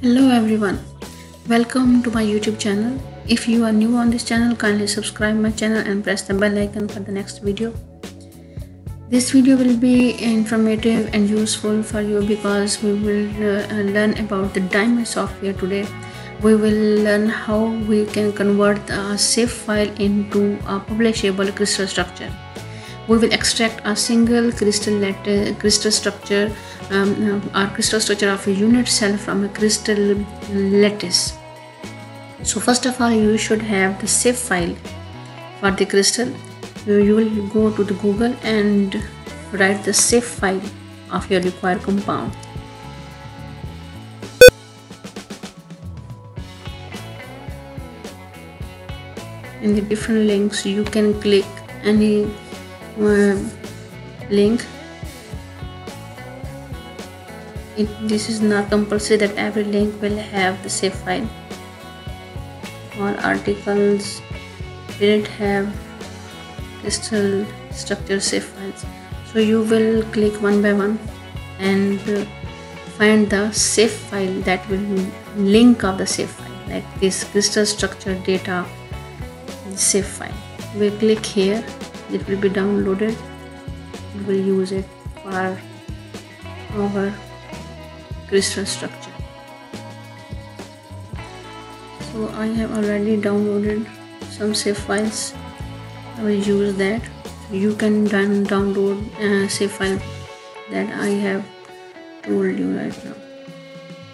Hello everyone, welcome to my YouTube channel. If you are new on this channel, kindly subscribe my channel and press the bell icon for the next video. This video will be informative and useful for you because we will learn about the Diamond software today. We will learn how we can convert a CIF file into a publishable crystal structure. We will extract a single crystal structure of a unit cell from a crystal lattice. So first of all, you should have the CIF file for the crystal. You will go to the Google and write the CIF file of your required compound. In the different links, you can click any link. This is not compulsory that every link will have the CIF file. All articles didn't have crystal structure CIF files, so you will click one by one and find the CIF file that will link of the CIF file, like this crystal structure data CIF file. We click here. It will be downloaded. We will use it for our crystal structure. So I have already downloaded some CIF files. I will use that. You can download CIF file that I have told you right now.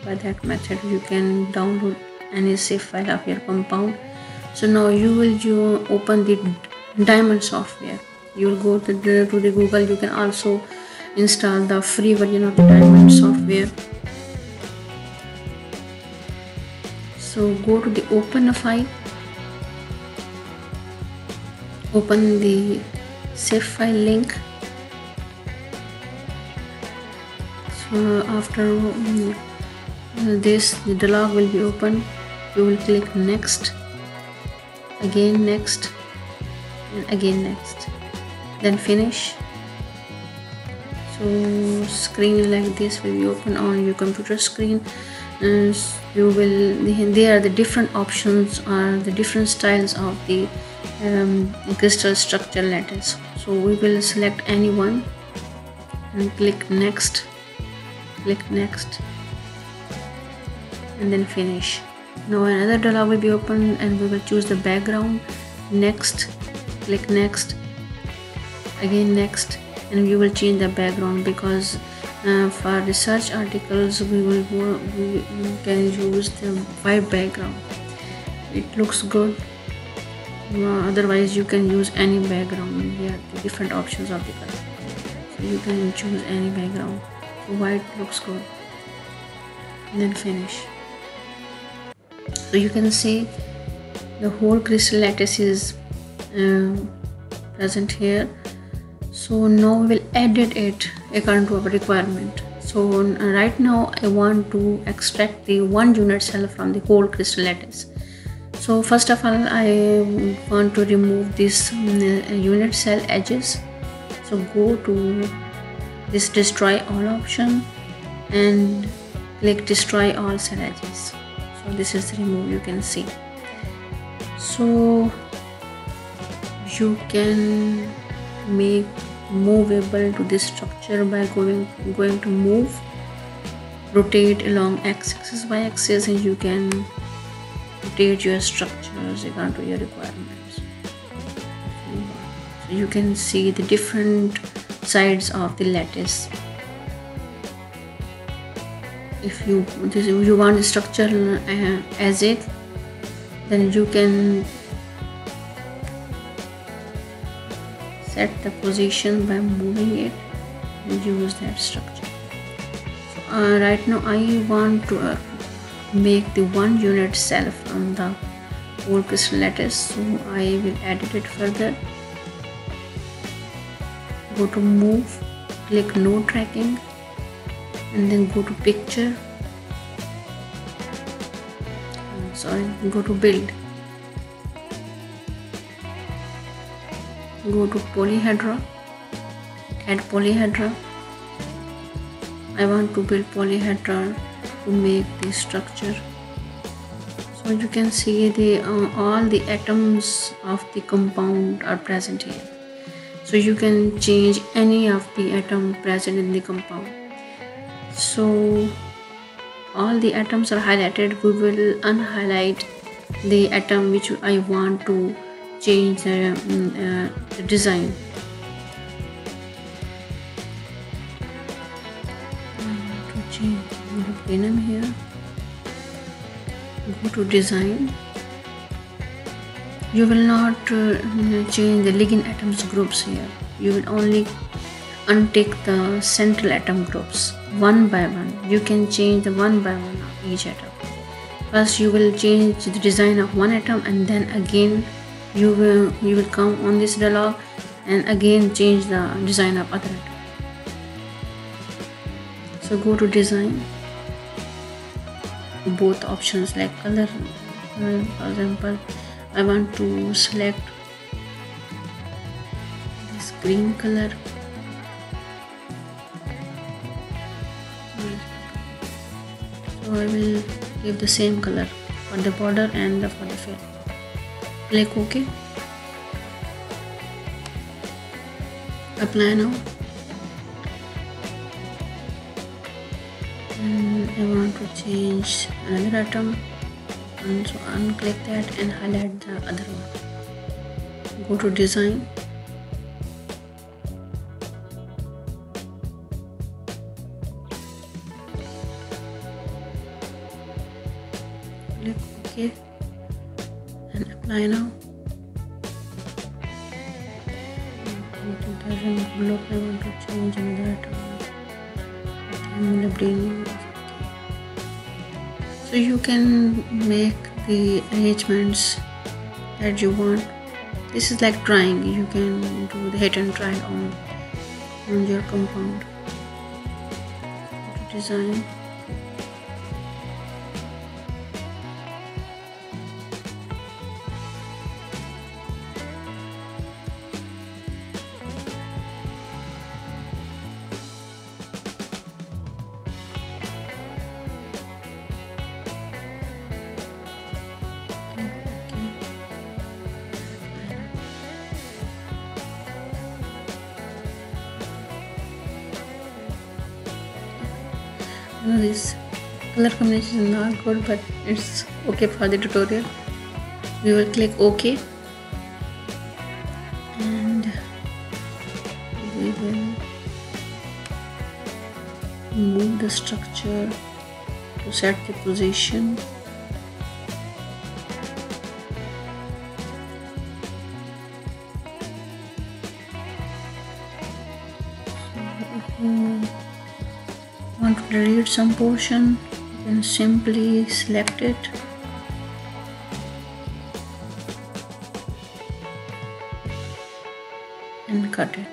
By that method, you can download any CIF file of your compound. So now you will open the Diamond software. You will go to the Google. You can also install the free version of the Diamond software. So go to the open a file, open the CIF file link. So after this, the dialog will be open. You will click next, again next, and again next, then finish. So screen like this will be open on your computer screen, and you will, there are the different options or the different styles of the crystal structure lattice. So we will select any one and click next, click next, and then finish. Now another dialog will be open and we will choose the background, next, click next, again next, and we will change the background because for research articles we can use the white background. It looks good. Otherwise you can use any background. There are the different options of the color, so you can choose any background. So white looks good, and then finish. So you can see the whole crystal lattice is present here. So now we will edit it according to our requirement. So right now I want to extract the one unit cell from the whole crystal lattice. So first of all, I want to remove this unit cell edges. So go to this destroy all option and click destroy all cell edges. So this is remove, you can see. So you can make movable to this structure by going to move, rotate along x-axis, y-axis, and you can rotate your structures according to your requirements. So you can see the different sides of the lattice. If you want the structure as it, then you can set the position by moving it and use that structure. So, right now I want to make the one unit cell from the whole crystal lattice, so I will edit it further. Go to move, click no tracking, and then go to picture, go to build. Go to polyhedra, add polyhedra. I want to build polyhedra to make the structure. So you can see the all the atoms of the compound are present here. So you can change any of the atom present in the compound. So all the atoms are highlighted. We will unhighlight the atom which I want to change the design. I want to change the venom here. Go to design. You will not change the ligand atoms groups here. You will only untick the central atom groups one by one. You can change the one by one of each atom. First you will change the design of one atom, and then again you will come on this dialog and again change the design of other atom. So go to design, both options like color. For example, I want to select this green color. So I will give the same color for the border and for the fill. Click OK. Apply now. And I want to change another atom. And so unclick that and highlight the other one. Go to design. Click OK and apply now. I want to change another atom. So you can make the arrangements that you want. This is like drawing. You can do the hit and try on your compound. Design. This color combination is not good, but it's okay for the tutorial. We will click OK and we will move the structure to set the position. Want to delete some portion, you can simply select it and cut it.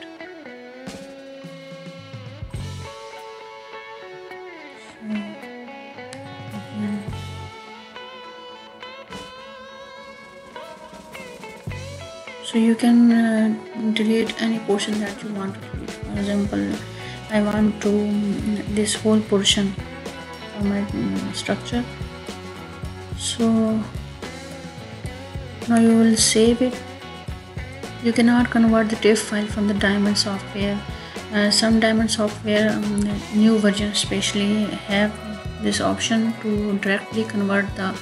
So, you can delete any portion that you want to delete. For example, I want to this whole portion of my structure. So now you will save it. You cannot convert the TIFF file from the Diamond software. Some Diamond software new versions especially have this option to directly convert the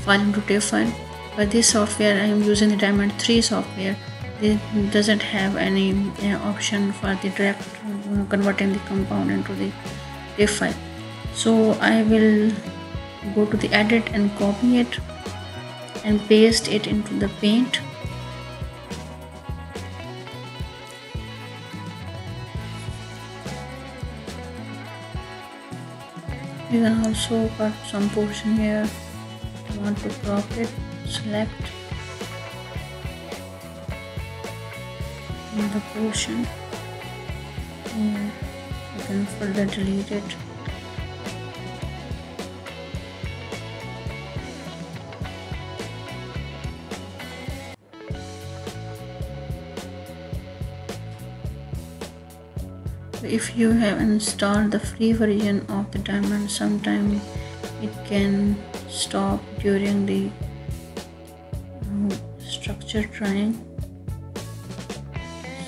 file into TIFF file. But this software, I am using the Diamond 3 software. It doesn't have any option for the direct converting the compound into the TIFF file. So I will go to the edit and copy it and paste it into the paint. You can also cut some portion here. I want to crop it, select the portion. You can further delete it. If you have installed the free version of the Diamond, sometime It can stop during the structure drawing.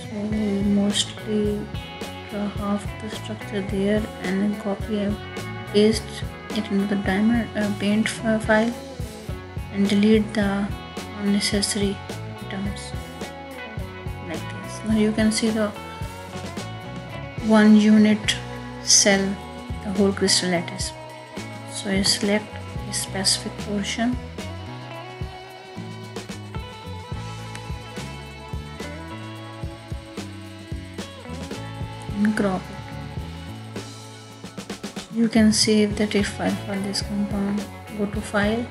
So mostly draw half the structure there and then copy and paste it into the diamond paint file and delete the unnecessary items like this. Now you can see the one unit cell, the whole crystal lattice. So you select a specific portion and crop it. You can save the TIFF file for this compound. Go to File,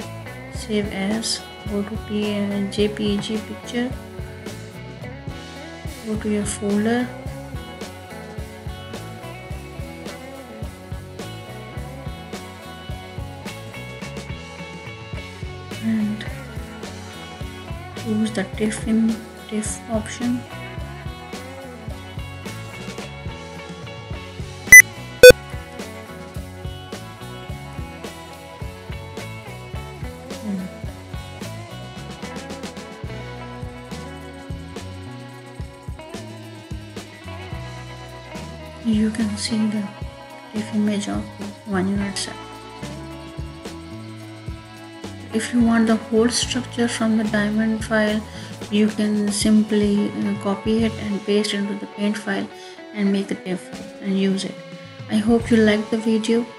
Save As, go to JPEG picture, go to your folder, and choose the TIFF option. You can see the TIFF image of one unit cell. If you want the whole structure from the diamond file, you can simply copy it and paste it into the paint file and make a TIFF and use it. I hope you liked the video.